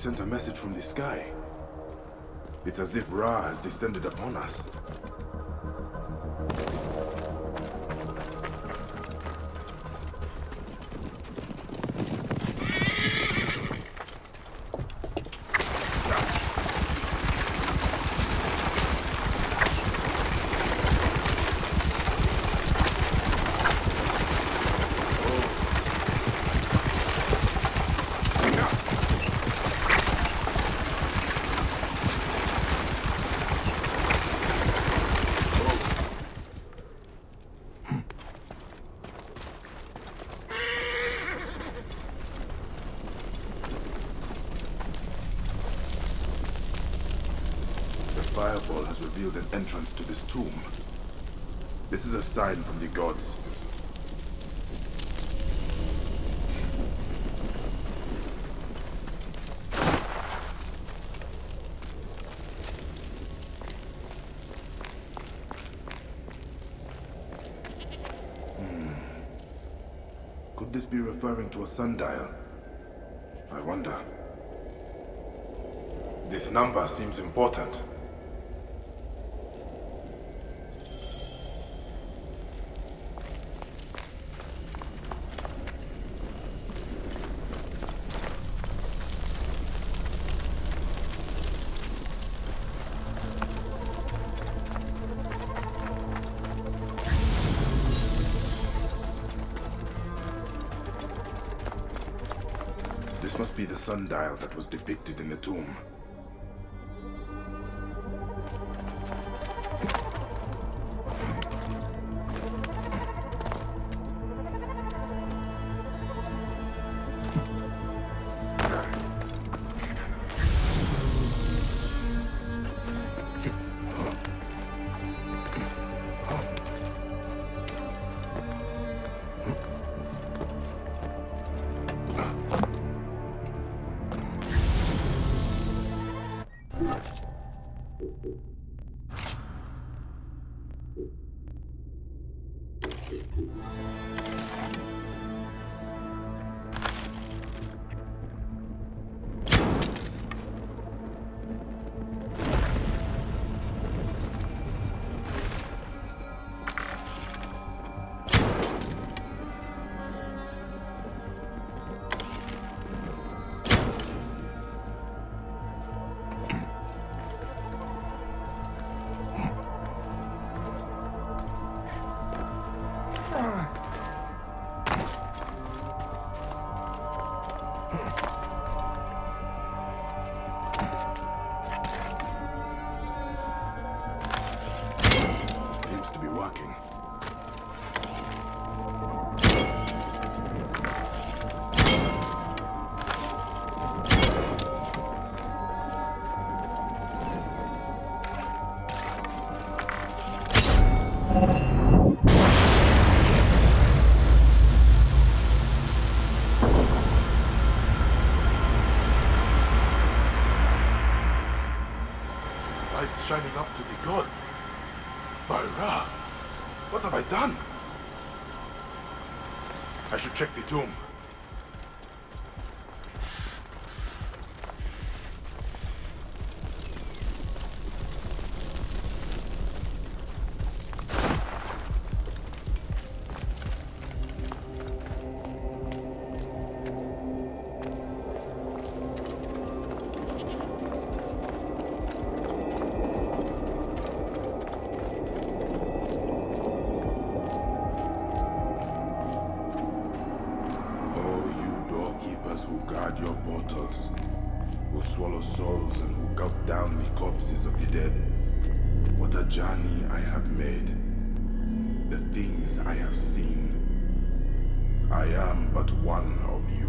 sent a message from the sky. It's as if Ra has descended upon us. Fireball has revealed an entrance to this tomb. This is a sign from the gods. Could this be referring to a sundial? I wonder. This number seems important. This must be the sundial that was depicted in the tomb. Shining up to the gods. By Ra, what have I done? I should check the tomb. Your portals, who swallow souls and who gulp down the corpses of the dead. What a journey I have made, the things I have seen. I am but one of you.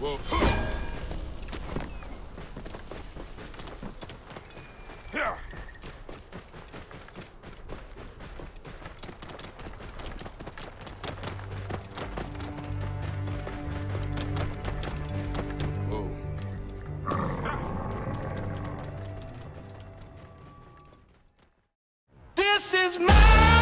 This is my